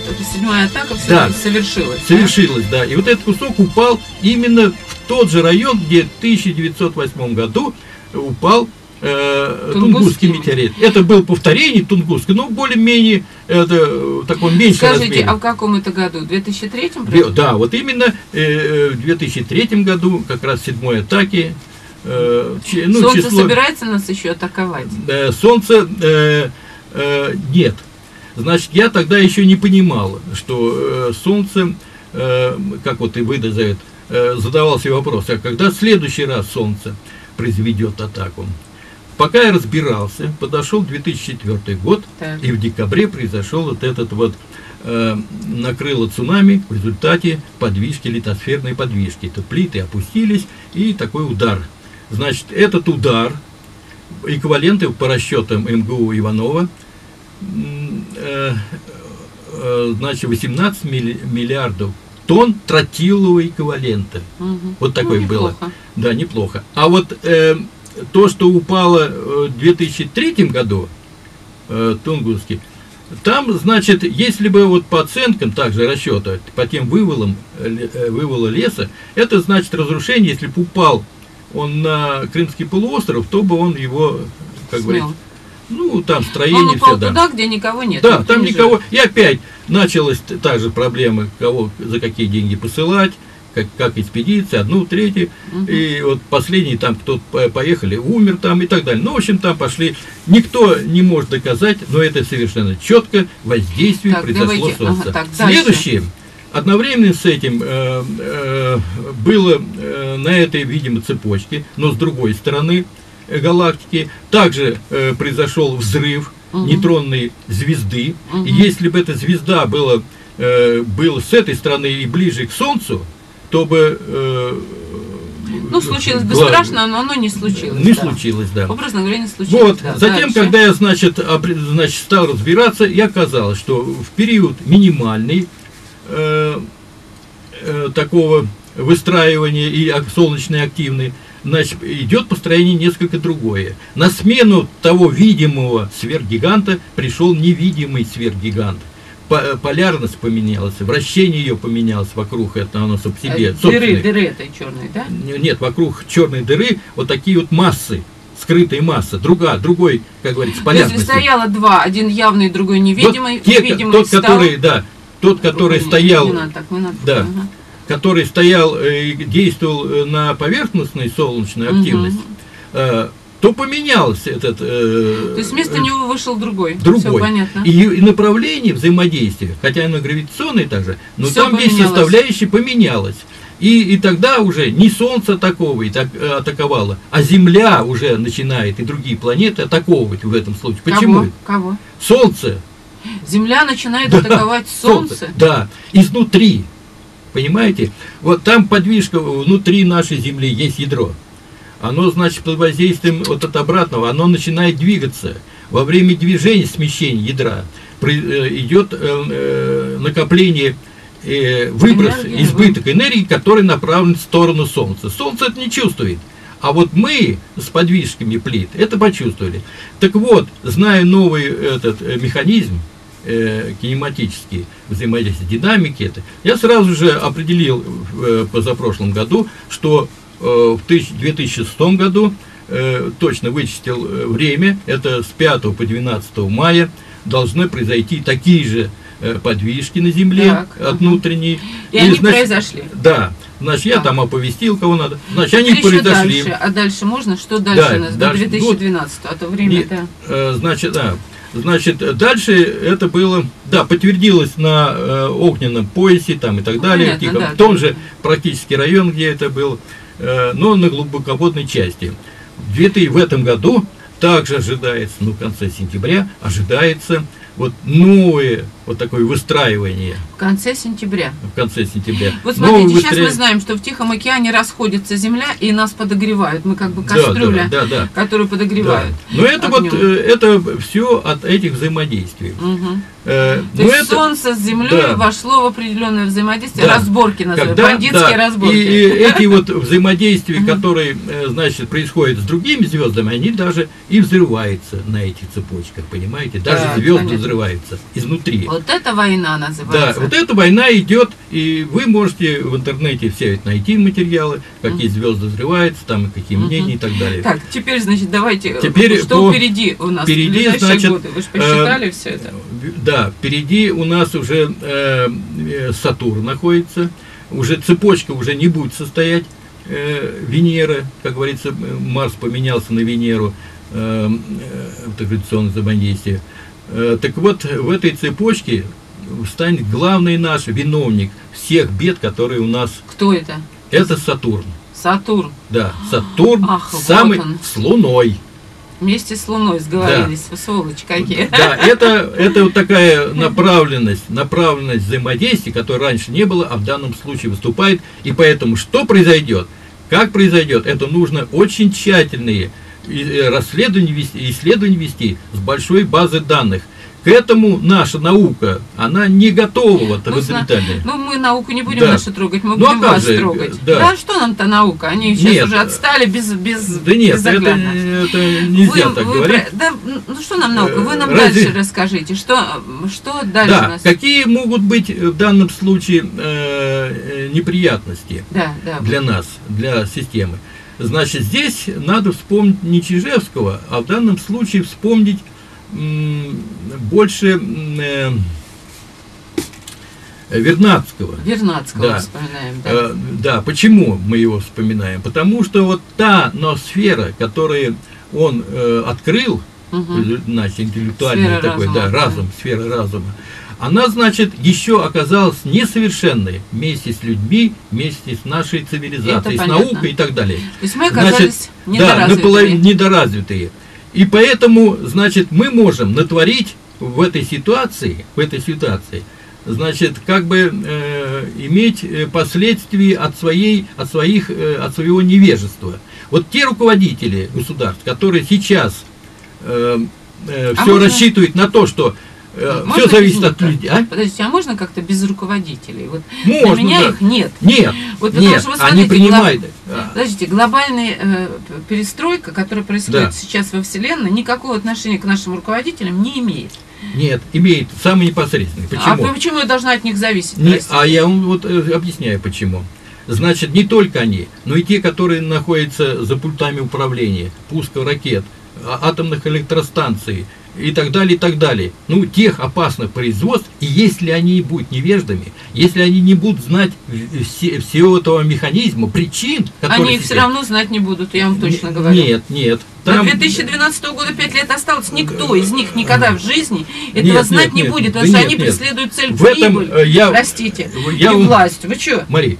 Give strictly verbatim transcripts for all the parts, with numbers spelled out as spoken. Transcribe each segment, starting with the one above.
вот эта седьмая атака да. совершилась. Совершилась, да? да. И вот этот кусок упал именно в тот же район, где в тысяча девятьсот восьмом году упал э, Тунгусский метеорит. Это был повторение Тунгусский, но более-менее в таком меньшем размере. Скажите, а в каком это году? В две тысячи третьем? Правда? Да, вот именно э, в две тысячи третьем году, как раз в седьмой атаке. Э, ну, Солнце число... собирается нас еще атаковать? Э, солнце... Э, э, нет. Значит, я тогда еще не понимал, что э, Солнце, э, как вот и вы за это, э, задавал себе вопрос, а когда в следующий раз Солнце произведет атаку? Пока я разбирался, подошел две тысячи четвёртый год, так. и в декабре произошел вот этот вот, э, накрыло цунами в результате подвижки, литосферной подвижки. Это плиты опустились, и такой удар. Значит, этот удар, эквиваленты по расчетам МГУ Иванова, значит, восемнадцать миллиардов тонн тротилового эквивалента. Угу. Вот такое ну, было. Да, неплохо. А вот э, то, что упало в две тысячи третьем году, э, Тунгусский, там, значит, если бы вот по оценкам, также расчета, по тем вывалам, э, вывала леса, это значит разрушение, если бы упал он на Крымский полуостров, то бы он его, как говорится, ну, там строение. Он упал все, туда, да. где никого нет. Да, там не никого. Живет. И опять началась та же проблема, кого за какие деньги посылать, как, как экспедиция, одну, третью. Угу. И вот последний там кто-то поехали, умер там и так далее. Ну, в общем, там пошли. Никто не может доказать, но это совершенно четко воздействие так, произошло давайте. Солнце. Ага, так, следующее. Одновременно с этим э, э, было э, на этой, видимо, цепочке, но с другой стороны галактики, также э, произошел взрыв угу. нейтронной звезды. Угу. И если бы эта звезда была, э, была с этой стороны и ближе к Солнцу, то бы... Э, ну, случилось бы страшно, но оно не случилось. Не да. случилось, да. Образно говоря, не случилось. Вот. Да, затем, дальше. Когда я, значит, обр... значит, стал разбираться, и оказалось, что в период минимальный э, э, такого выстраивания и солнечной активной, значит, идет построение несколько другое. На смену того видимого сверхгиганта пришел невидимый сверхгигант. Полярность поменялась, вращение ее поменялось вокруг, это оно соб себе. Дыры, дыры этой черной, да? Нет, вокруг черной дыры вот такие вот массы, скрытая масса, другая, другой, как говорится, полярность. То есть стояло два, один явный, другой невидимый. Вот те, невидимый тот, встал, который, да, тот, который не, стоял, не надо, так, не надо, да. Ага. который стоял и действовал на поверхностной солнечной активности, угу. то поменялся этот... То есть вместо него вышел другой. Другой. Понятно. И направление взаимодействия, хотя оно гравитационное также, но все там есть составляющие, поменялось. И, и тогда уже не Солнце такого и так, атаковало, а Земля уже начинает и другие планеты атаковывать в этом случае. Почему? Кого? Кого? Солнце. Земля начинает да. атаковать Солнце? Солнце. Да, изнутри. Понимаете? Вот там подвижка внутри нашей Земли, есть ядро. Оно, значит, под воздействием вот от обратного, оно начинает двигаться. Во время движения, смещения ядра идет накопление, выброс, энергия, избыток энергии, который направлен в сторону Солнца. Солнце это не чувствует. А вот мы с подвижками плит это почувствовали. Так вот, зная новый этот механизм, кинематические взаимодействия, динамики, это я сразу же определил в позапрошлом году, что в две тысячи шестом году точно вычислил время, это с пятого по двенадцатое мая должны произойти такие же подвижки на Земле так, от внутренней. И, и они, значит, произошли. Да. Значит, я а. там оповестил, кого надо. Значит, они произошли. Дальше. А дальше можно? Что дальше да, у нас? До две тысячи двенадцатого, а то время это... Да. Значит, да. Значит, дальше это было, да, подтвердилось на э, Огненном поясе там и так далее, понятно, в, тихом, да, в том же практически район, где это был, э, но на глубоководной части. В этом году также ожидается, ну, в конце сентября, ожидается вот новое вот такое выстраивание. В конце сентября. В конце сентября. Вот смотрите, новое сейчас выстра... мы знаем, что в Тихом океане расходится Земля и нас подогревают. Мы как бы кастрюля, да, да, да, да. которую подогревают. Да. Но это огнем. Вот это все от этих взаимодействий. Угу. Э, То есть это... Солнце с Землей да. вошло в определенное взаимодействие. Да. Разборки называют. Когда, бандитские да. разборки. И, и эти вот взаимодействия, которые, значит, происходят с другими звездами, они даже и взрываются на этих цепочках, понимаете? Даже звезды взрываются изнутри. Вот эта война называется. Да, вот эта война идет, и вы можете в интернете все найти материалы, какие mm-hmm. звезды взрываются, там какие мнения mm-hmm. и так далее. Так, теперь, значит, давайте, теперь что по... впереди у нас впереди, в ближайшие значит, годы? Вы же посчитали э, все это? Да, впереди у нас уже э, э, Сатурн находится, уже цепочка уже не будет состоять, э, Венера, как говорится, Марс поменялся на Венеру э, в традиционном взаимодействии. Так вот, в этой цепочке станет главный наш виновник всех бед, которые у нас... Кто это? Это Сатурн. Сатурн? Да, Сатурн Ах, самый вот с Луной. Вместе с Луной сговорились, да. Сволочи какие. Да, это, это вот такая направленность, направленность взаимодействия, которой раньше не было, а в данном случае выступает. И поэтому что произойдет, как произойдет, это нужно очень тщательные... расследование вести, исследование вести с большой базы данных. К этому наша наука, она не готова в этом детали. Ну, мы науку не будем да. нашу трогать, мы ну, будем а вас же, трогать. Да. да, что нам-то наука? Они сейчас нет. уже отстали без без Да нет, это, это нельзя вы, так вы, говорить. Да, ну, что нам наука? Вы нам Разве... дальше расскажите. Что, что дальше да. у нас? Какие могут быть в данном случае э, неприятности да, да, для будет. нас, для системы? Значит, здесь надо вспомнить не Чижевского, а в данном случае вспомнить м, больше э, Вернадского. Вернадского да. вспоминаем, да? Э, да, почему мы его вспоминаем? Потому что вот та ноосфера, которую он э, открыл, угу. значит, интеллектуальный такой, разума, да, разум, да. сфера разума, она, значит, еще оказалась несовершенной вместе с людьми, вместе с нашей цивилизацией, с наукой и так далее. То есть мы оказались значит, недоразвитые. Да, недоразвитые. И поэтому, значит, мы можем натворить в этой ситуации, в этой ситуации, значит, как бы э, иметь последствия от, своей, от, своих, э, от своего невежества. Вот те руководители государств, которые сейчас э, э, все а рассчитывают можно... на то что... Можно все зависит от людей. А? Подождите, а можно как-то без руководителей? Вот можно, для меня да. их нет. Нет, вот потому нет что, смотрите, они принимают. Глоб... Подождите, глобальная э, перестройка, которая происходит да. сейчас во Вселенной, никакого отношения к нашим руководителям не имеет. Нет, имеет самый непосредственный. Почему? А почему я должна от них зависеть? Не, а я вам вот объясняю почему. Значит, не только они, но и те, которые находятся за пультами управления, пусков ракет, атомных электростанций, и так далее, и так далее. Ну, тех опасных производств, и если они будут невеждами, если они не будут знать все, всего этого механизма, причин, которые... Они их все равно знать не будут, я вам точно говорю. Нет, нет. Там... До две тысячи двенадцатого года пять лет осталось, никто из них никогда в жизни этого нет, знать нет, не нет, будет, потому да что нет, они нет. преследуют цель в прибыль, этом, я, простите, я и вам, власть. Вы что? Мария,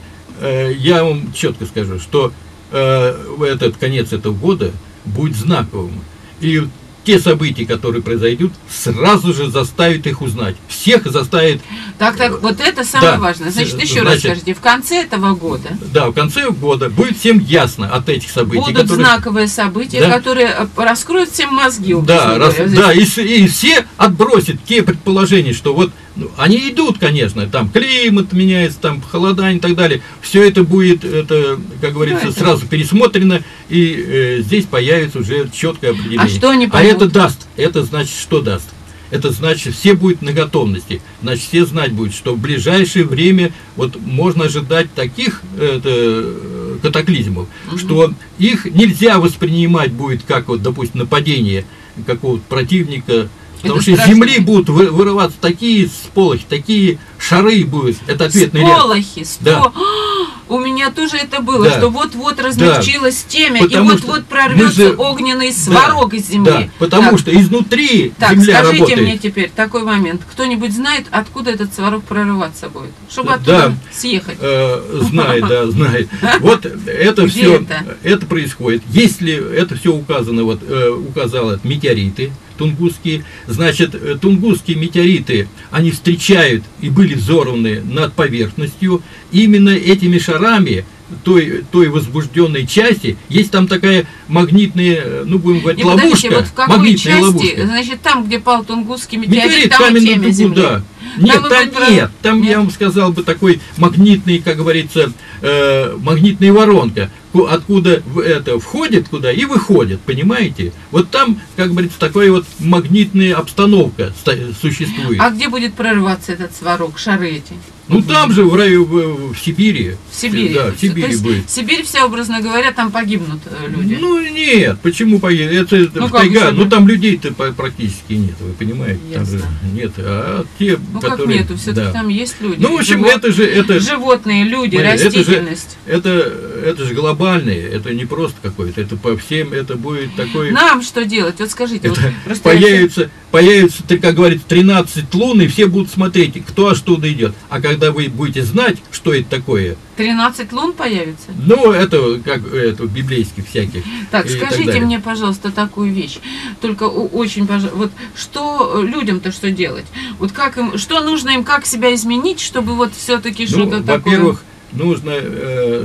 я вам четко скажу, что этот конец этого года будет знаковым. И те события, которые произойдут, сразу же заставят их узнать. Всех заставят... Так, так, вот это самое да. важное. Значит, еще Значит, раз скажите, в конце этого года... Да, в конце года будет всем ясно от этих событий. Будут которые... знаковые события, да? которые раскроют всем мозги. Да, раз, да и, и все отбросят те предположения, что вот ну, они идут, конечно, там климат меняется, там холода и так далее. Все это будет, это, как говорится, это... сразу пересмотрено, и э, здесь появится уже четкое определение. А что они поймут? Это даст, это значит, что даст? Это значит, все будут на готовности, значит, все знать будут, что в ближайшее время вот можно ожидать таких это, катаклизмов, угу. что их нельзя воспринимать будет как, вот, допустим, нападение какого-то противника, потому это что страшно. Из земли будут вырываться такие сполохи, такие шары будут, это ответный ряд. Сполохи, сполохи. У меня тоже это было, да. что вот-вот размягчилось да. темя, потому и вот-вот прорвется же... огненный сварок да. из земли. Да. Потому так. что изнутри так, земля скажите работает. Мне теперь такой момент. Кто-нибудь знает, откуда этот сварок прорываться будет? Чтобы оттуда да. съехать. Э, знает, да, знает. Вот это все это происходит. Если это все указано, вот указало метеориты тунгусские, значит, тунгусские метеориты, они встречают и были взорваны над поверхностью именно этими шарами. Той, той возбужденной части, есть там такая магнитная, ну будем говорить, и ловушка. И вот в какой магнитная части, ловушка. Значит, там, где пал Тунгусский метеорит, метеорит там и темя земли. Да. Нет, там, там нет, прав... там нет. я вам сказал бы такой магнитный, как говорится, э, магнитная воронка, откуда это входит куда и выходит, понимаете? Вот там, как говорится, такая вот магнитная обстановка существует. А где будет прорываться этот сварок, шары эти? Ну там же, в раю, в Сибири. В Сибири. Да, в Сибири будет. Сибирь вся, образно говоря, там погибнут люди. Ну нет, почему погибнут? Это ну, в тайга, ну там людей-то практически нет, вы понимаете? Там же нет. А те, ну которые, как нету, все-таки да. там есть люди. Ну в общем, Живот... это же... Это... Животные, люди, Мария, растительность. Это же, это, это же глобальные, это не просто какой-то, это по всем, это будет такой... Нам что делать? Вот скажите. Это вот, появится, появится, как говорится, тринадцать лун, и все будут смотреть, кто оттуда идет. А когда Когда вы будете знать, что это такое. тринадцать лун появится? Ну, это как это, библейских всяких. Так, скажите так мне, пожалуйста, такую вещь. Только очень, пожалуйста, вот что людям-то что делать? Вот как им, что нужно им, как себя изменить, чтобы вот все-таки ну, что-то во такое... Во-первых, нужно,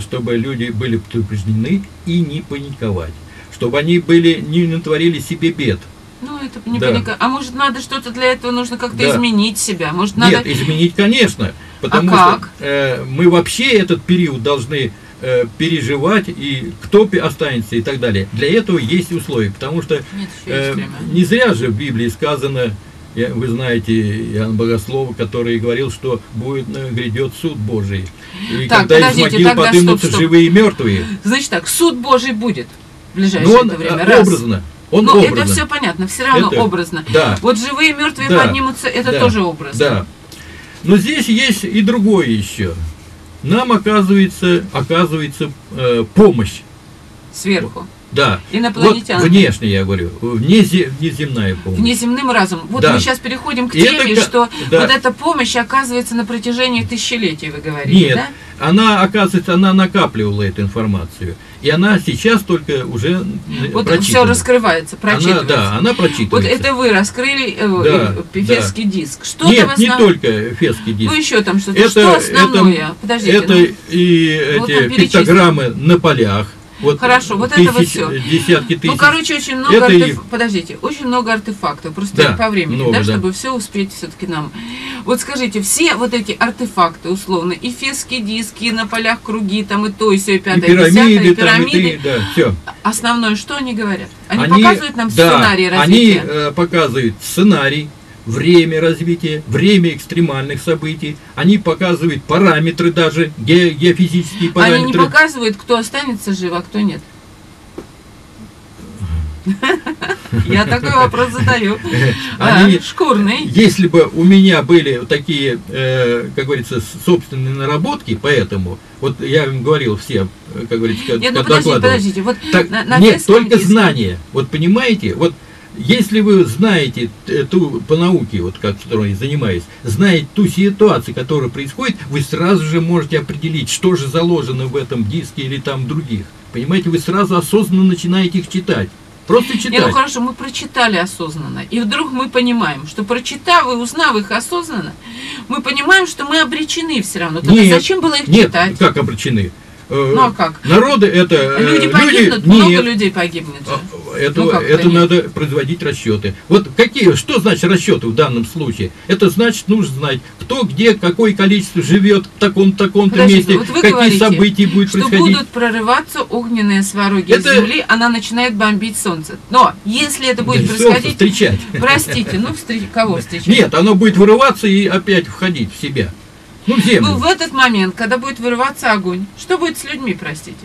чтобы люди были предупреждены и не паниковать. Чтобы они были, не натворили себе бед. Ну, это не да. понятно. А может, надо что-то для этого, нужно как-то да. изменить себя? Может, надо... Нет, изменить, конечно. Потому а что как? Э, мы вообще этот период должны э, переживать, и кто останется, и так далее. Для этого есть условия, потому что э, не зря же в Библии сказано, вы знаете, Иоанн Богослова, который говорил, что будет, грядет суд Божий. И так, когда из могил подымутся живые и мертвые. Значит так, суд Божий будет в ближайшее он, время. Раз. Образно. Он Но образно. Это все понятно, все равно это, образно. Да. Вот живые и мертвые да. поднимутся, это да. тоже образно. Да. Но здесь есть и другое еще. Нам оказывается, оказывается э, помощь. Сверху. Да. Инопланетян. Вот внешне, я говорю, внеземная помощь. Внеземным разумом. Вот да. мы сейчас переходим к теме, это, что да. вот эта помощь оказывается на протяжении тысячелетий, вы говорите, Нет, да? она, оказывается, она накапливала эту информацию. И она сейчас только уже Вот все раскрывается, прочитывается. Она, да, она прочитывается. Вот это вы раскрыли э, да, Фестский да. диск. Что Нет, основ... не только Фестский диск. Ну еще там что-то. Что основное? Это, Подождите. Это ну, и вот эти пиктограммы на полях. Вот Хорошо, вот тысяч, это вот все. Десятки тысяч. Ну, короче, очень много артефактов. И... Подождите, очень много артефактов. Просто да, по времени, много, да, да, чтобы все успеть все-таки нам. Вот скажите, все вот эти артефакты, условно, и фесские диски, и на полях круги, там и то, и все, и пятое, и пирамиды, и, десятое, и пирамиды. Там, и ты, да, все. Основное, что они говорят? Они, они показывают нам да, сценарий развития. Они э, показывают сценарий, время развития, время экстремальных событий. Они показывают параметры даже, ге геофизические параметры. Они не показывают, кто останется жив, а кто нет. Я такой вопрос задаю. Шкурный. Если бы у меня были такие, как говорится, собственные наработки, поэтому, вот я им говорил всем, как говорится, Нет, подождите, подождите. Нет, только знания. Вот понимаете, вот если вы знаете ту, по науке, вот как я занимаюсь, знаете ту ситуацию, которая происходит, вы сразу же можете определить, что же заложено в этом диске или там других. Понимаете, вы сразу осознанно начинаете их читать. Просто читать. Нет, ну хорошо, мы прочитали осознанно, и вдруг мы понимаем, что прочитав и узнав их осознанно, мы понимаем, что мы обречены все равно. Тогда нет, зачем было их нет, читать? Как обречены? Ну а как? Народы это... Люди погибнут, люди, много нет, людей погибнет. Это, ну, это надо производить расчеты. Вот какие, что значит расчеты в данном случае? Это значит, нужно знать, кто где, какое количество живет в таком-то таком месте, вот какие говорите, события будут что происходить. Что будут прорываться огненные свароги это... с земли, она начинает бомбить солнце. Но если это будет да, происходить... встречать. Простите, ну встреч... кого встречать? Нет, оно будет вырываться и опять входить в себя. Ну, ну, в этот момент, когда будет вырываться огонь, что будет с людьми, простите?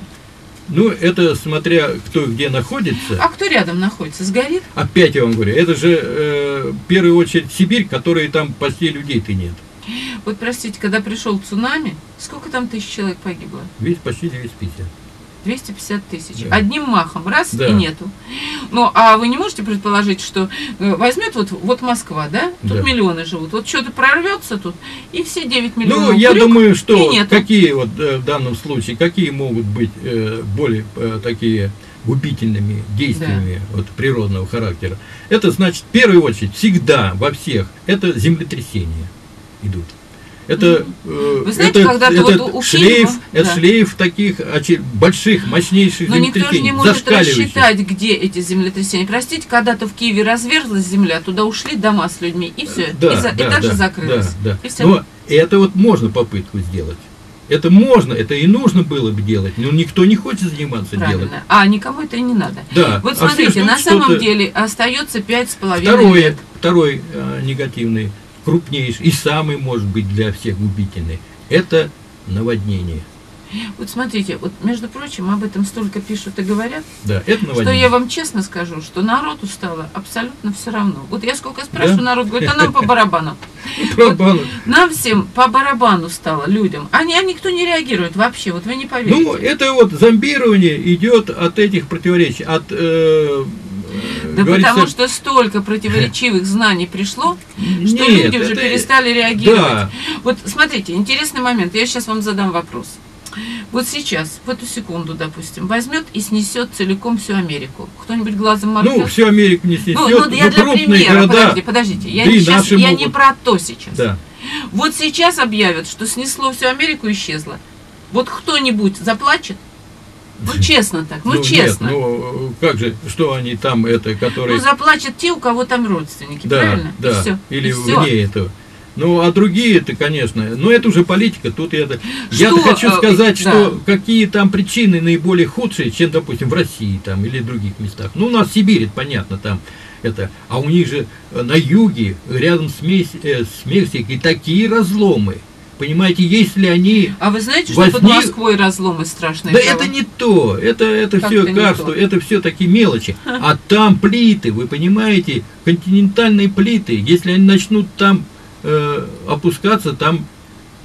Ну, это смотря кто где находится. А кто рядом находится? Сгорит? Опять я вам говорю, это же э, в первую очередь Сибирь, которой там почти людей-то нет. Вот, простите, когда пришел цунами, сколько там тысяч человек погибло? Почти двести пятьдесят. двести пятьдесят тысяч. Да. Одним махом. Раз да. и нету. Ну, а вы не можете предположить, что возьмет вот, вот Москва, да? Тут да. миллионы живут. Вот что-то прорвется тут, и все девять миллионов. Ну, я крюк, думаю, что какие вот в данном случае, какие могут быть э, более э, такие губительными действиями да. вот, природного характера. Это значит, в первую очередь, всегда во всех, это землетрясения идут. Это, Вы знаете, это, это вот у шлейф, фильма, это да. шлейф таких больших, мощнейших Но землетрясений. Но никто же не может рассчитать, где эти землетрясения. Простите, когда-то в Киеве разверзлась земля, туда ушли дома с людьми, и все, да, и, да, и даже да, закрылось. Да, да. И все. Но это вот можно попытку сделать. Это можно, это и нужно было бы делать, но никто не хочет заниматься делом. А, никому это и не надо. Да. Вот смотрите, а на самом деле остается пять с половиной. Второе, лет. Второй э, негативный, крупнейший и самый, может быть, для всех губительный, это наводнение. Вот смотрите, вот между прочим, об этом столько пишут и говорят, да, это наводнение. Что я вам честно скажу, что народу стало абсолютно все равно. Вот я сколько спрашиваю, да? Народ говорит, а нам по барабану. Вот, нам всем по барабану стало, людям. Они, а никто не реагирует вообще, вот вы не поверите. Ну, это вот зомбирование идет от этих противоречий, от... Э, да говорится... потому что столько противоречивых знаний пришло, что нет, люди уже это... перестали реагировать. Да. Вот смотрите, интересный момент, я сейчас вам задам вопрос. Вот сейчас, в эту секунду, допустим, возьмет и снесет целиком всю Америку. Кто-нибудь глазом моргнет? Ну, всю Америку не снесет. Ну, ну я для примера, подождите, подождите, я, да сейчас, я не про то сейчас. Да. Вот сейчас объявят, что снесло всю Америку, исчезло. Вот кто-нибудь заплачет? Ну, честно так, ну, ну честно. Нет, ну, как же, что они там, это, которые... Ну, заплачут те, у кого там родственники, да, правильно? Да, и все, или и все. Вне этого. Ну, а другие-то, конечно, но это уже политика, тут я... Я хочу сказать, э, да. что какие там причины наиболее худшие, чем, допустим, в России там или в других местах. Ну, у нас Сибирь, это понятно, там это... А у них же на юге, рядом с, Мес... э, с Мексикой, такие разломы. Понимаете, если они... А вы знаете, что возник... под Москвой разломы страшные? Да права? Это не то, это, это все карство, это все такие мелочи. А там плиты, вы понимаете, континентальные плиты, если они начнут там... опускаться там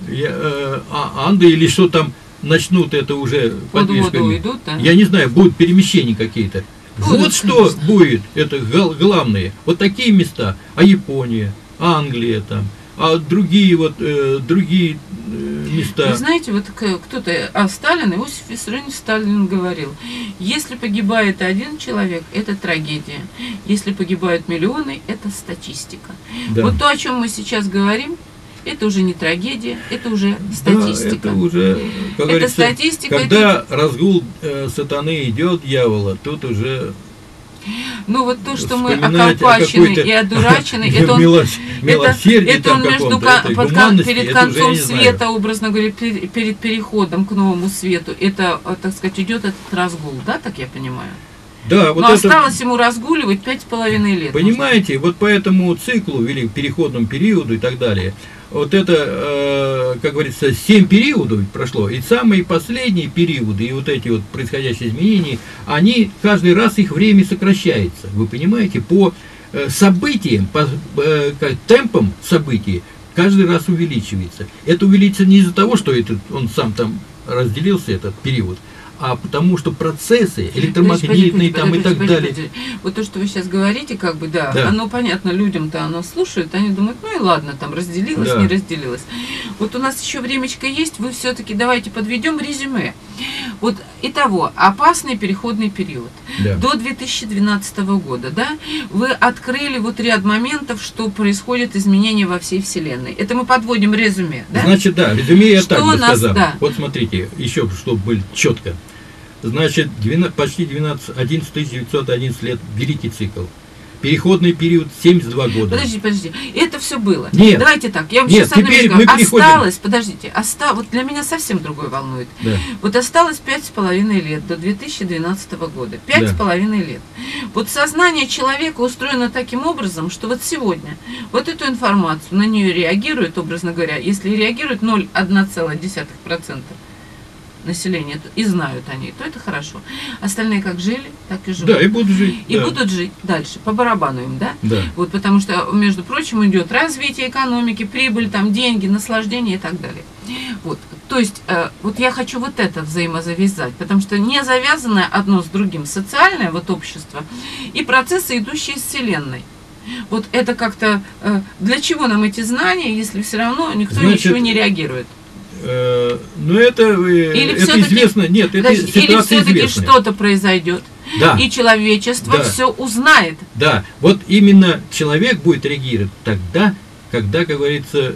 э, анды или что там начнут, это уже под подвижками идут, да? Я не знаю, будут перемещения какие-то, вот что конечно. Будет это главное, вот такие места, а Япония, Англия там, а другие вот э, другие места. Вы знаете, вот кто-то, а Сталин, Иосиф Виссарионович Сталин говорил, если погибает один человек, это трагедия. Если погибают миллионы, это статистика. Да. Вот то, о чем мы сейчас говорим, это уже не трагедия, это уже статистика. Да, это уже, как это статистика. Когда это... разгул э, сатаны идет, дьявола, тут уже... Ну вот то, что мы околпачены и одурачены, это он, милос, это, это он между, под, кон, перед концом света, образно говоря, перед, перед переходом к новому свету, это, так сказать, идет этот разгул, да, так я понимаю? Да. Вот. Но это... осталось ему разгуливать пять с половиной лет. Понимаете, вот по этому циклу, или переходному периоду и так далее, вот это, э, как говорится, семь периодов прошло, и самые последние периоды, и вот эти вот происходящие изменения, они, каждый раз их время сокращается, вы понимаете, по событиям, по э, темпам событий каждый раз увеличивается. Это увеличится не из-за того, что этот, он сам там разделился, этот период, а потому что процессы электромагнитные, подожди, подожди, там подожди, и так подожди, далее. Подожди. Вот то, что вы сейчас говорите, как бы, да, да. оно понятно, людям-то оно слушают, они думают, ну и ладно, там разделилось, да. не разделилось. Вот у нас еще времечко есть, вы все-таки давайте подведем резюме. Вот итого, опасный переходный период. Да. До две тысячи двенадцатого года, да, вы открыли вот ряд моментов, что происходят изменения во всей Вселенной. Это мы подводим резюме, да? Значит, да, резюме я что так бы нас, сказал. Да. Вот смотрите, еще, чтобы было четко. Значит, двенадцать, почти двенадцать, одиннадцать тысяч девятьсот одиннадцать лет, великий цикл. Переходный период семьдесят два года. Подождите, подождите. Это все было. Нет. Давайте так. Я вам Нет, сейчас теперь мы переходим. Осталось, подождите, оста... вот для меня совсем другое волнует. Да. Вот осталось пять с половиной лет до две тысячи двенадцатого года. пять с половиной да. лет. Вот сознание человека устроено таким образом, что вот сегодня вот эту информацию, на нее реагирует, образно говоря, если реагирует ноль целых одна десятая процента населения, и знают они, то это хорошо. Остальные как жили, так и живут. Да, и будут жить. И да. будут жить дальше, по барабану им, да? Да. Вот потому что, между прочим, идет развитие экономики, прибыль, там, деньги, наслаждение и так далее. Вот. То есть, э, вот я хочу вот это взаимозавязать, потому что не завязанное одно с другим, социальное, вот общество, и процессы, идущие из Вселенной. Вот это как-то... Э, для чего нам эти знания, если все равно никто Значит... ничего не реагирует? Но это, это известно, нет, это ситуация известная. Или все-таки что-то произойдет, да. и человечество да. все узнает. Да, вот именно человек будет реагировать тогда, когда, как говорится,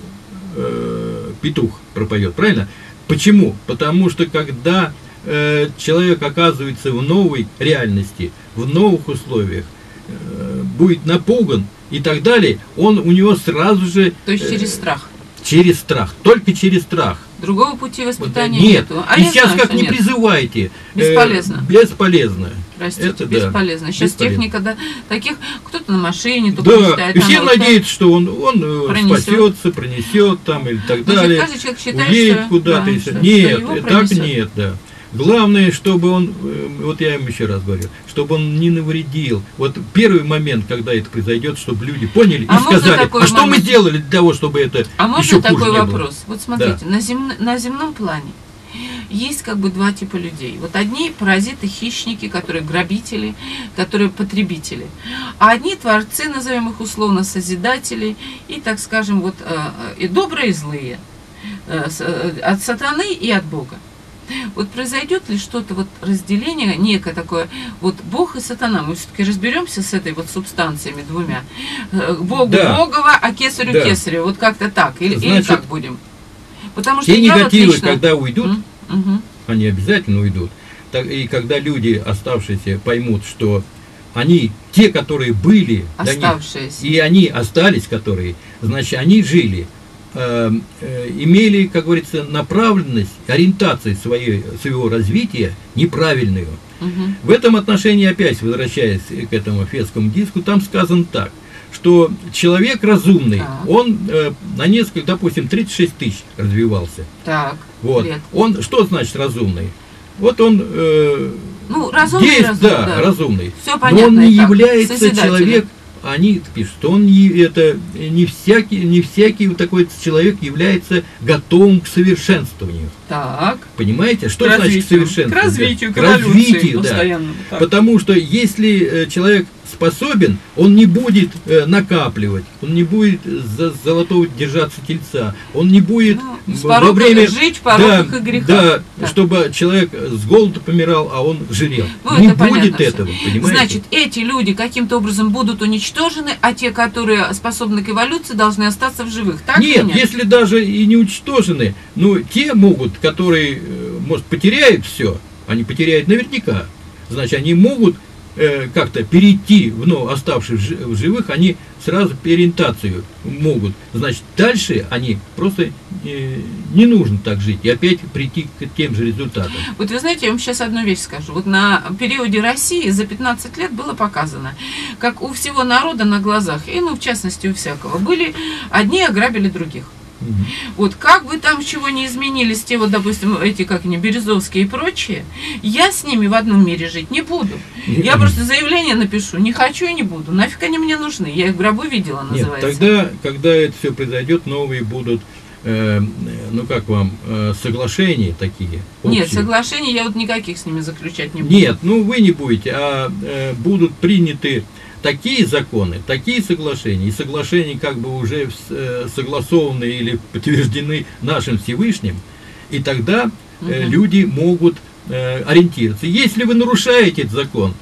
э, петух пропоет, правильно? Почему? Потому что когда э, человек оказывается в новой реальности, в новых условиях, э, будет напуган и так далее, он у него сразу же... То есть через э, страх. Через страх, только через страх. Другого пути воспитания вот, нет. нету. А и сейчас знаю, как не нет. призывайте. Бесполезно. Э, бесполезно. Простите, это, бесполезно. Да, сейчас бесполезно. Техника, да, таких, кто-то на машине, только да, считает. И все надеются, что он, он пронесет. спасется, пронесет там или так Но далее. Каждый человек считает, уедет куда-то. Да, что, нет, что так нет, да. Главное, чтобы он, вот я им еще раз говорю, чтобы он не навредил. Вот первый момент, когда это произойдет, чтобы люди поняли а и сказали, а что мы делали для того, чтобы это а еще можно хуже такой не вопрос? Было? Вот смотрите, да. на, зем... на земном плане есть как бы два типа людей. Вот одни паразиты, хищники, которые грабители, которые потребители. А одни творцы, назовем их условно, созидатели и, так скажем, вот и добрые, и злые. От сатаны и от Бога. Вот произойдет ли что-то, вот разделение некое такое, вот Бог и сатана, мы все-таки разберемся с этой вот субстанциями двумя, Богу да. Богова, а кесарю да. кесарю, вот как-то так, или, Значит, или так будем. Потому что те негативы, вот лично... когда уйдут, mm -hmm. они обязательно уйдут, так, и когда люди, оставшиеся, поймут, что они, те, которые были, оставшиеся. Них, и они остались, которые, значит, они жили. Имели, как говорится, направленность, ориентацию своей, своего развития неправильную. Угу. В этом отношении, опять возвращаясь к этому Фестскому диску, там сказано так, что человек разумный, так. он э, на несколько, допустим, тридцать шесть тысяч развивался. Так, вот. Он, что значит разумный? Вот он... Э, ну, разумный, есть, разумный, да, да, разумный. Все понятно, но он не так. является человеком. Они пишут, что он не, это, не всякий, не всякий такой человек является готовым к совершенствованию. Так. Понимаете, что к значит развитию, совершенствование? К развитию, к, к развитию, да. Потому что если человек способен, он не будет накапливать, он не будет за золотого держаться тельца, он не будет ну, во время жить в пороках да, и грехах. Да, да, чтобы человек с голода помирал, а он жирел. Ну, не это будет этого, все. Понимаете? Значит, эти люди каким-то образом будут уничтожены, а те, которые способны к эволюции, должны остаться в живых. Так нет, нет, если даже и не уничтожены, но те могут, которые, может, потеряют все, они потеряют наверняка, значит, они могут как-то перейти, ну, оставшись в живых, они сразу переориентацию могут. Значит, дальше они просто не, не нужно так жить и опять прийти к тем же результатам. Вот вы знаете, я вам сейчас одну вещь скажу. Вот на периоде России за пятнадцать лет было показано, как у всего народа на глазах, и, ну, в частности, у всякого, были одни ограбили других. Угу. Вот как бы там чего не изменились те вот, допустим, эти как они, Березовские и прочие, я с ними в одном мире жить не буду. Нет. Я просто заявление напишу, не хочу и не буду. Нафиг они мне нужны? Я их в гробу видела, называется. Нет, тогда, когда это все произойдет, новые будут, э, ну как вам, э, соглашения такие. Общие. Нет, соглашений я вот никаких с ними заключать не буду. Нет, ну вы не будете, а э, будут приняты... Такие законы, такие соглашения, и соглашения как бы уже согласованы или подтверждены нашим Всевышним, и тогда угу. люди могут ориентироваться. Если вы нарушаете этот закон,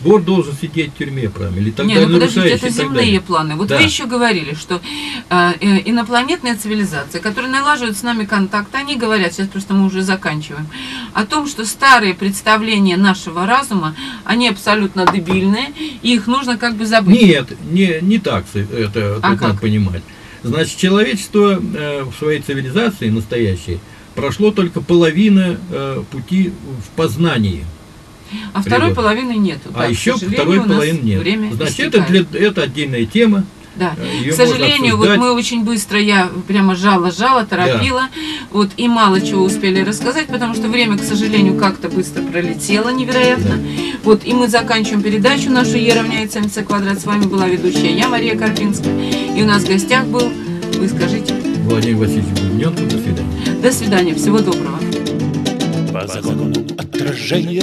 вор должен сидеть в тюрьме, правильно? Или тогда не, ну подождите, это земные планы. Вот да. вы еще говорили, что э, э, инопланетная цивилизация, которая налаживает с нами контакт, они говорят, сейчас просто мы уже заканчиваем, о том, что старые представления нашего разума, они абсолютно дебильные, и их нужно как бы забыть. Нет, не, не так это а надо понимать. Значит, человечество э, в своей цивилизации настоящей прошло только половина э, пути в познании. А Привет. второй половины нету. А да, еще второй половины нет. Значит, это, для, это отдельная тема. Да. К сожалению, вот мы очень быстро, я прямо жала-жала, торопила, да. вот и мало чего успели рассказать, потому что время, к сожалению, как-то быстро пролетело невероятно. Да. Вот и мы заканчиваем передачу нашу «Е равняется МЦ квадрат». С вами была ведущая я, Мария Карпинская, и у нас в гостях был, вы скажите, Владимир Васильевич Бубненков. До свидания. До свидания. Всего доброго. По закону отражения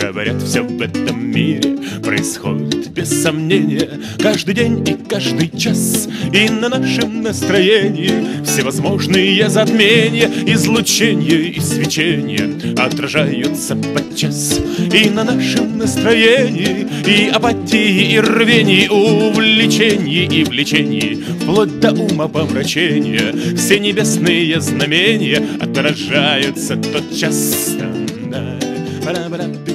говорят, все в этом мире происходит без сомнения. Каждый день и каждый час, и на нашем настроении всевозможные затмения, излучения и свечения отражаются подчас. И на нашем настроении, и апатии, и рвении, увлечении и влечении, вплоть до умопомрачения, все небесные знамения отражаются тотчас. But I'm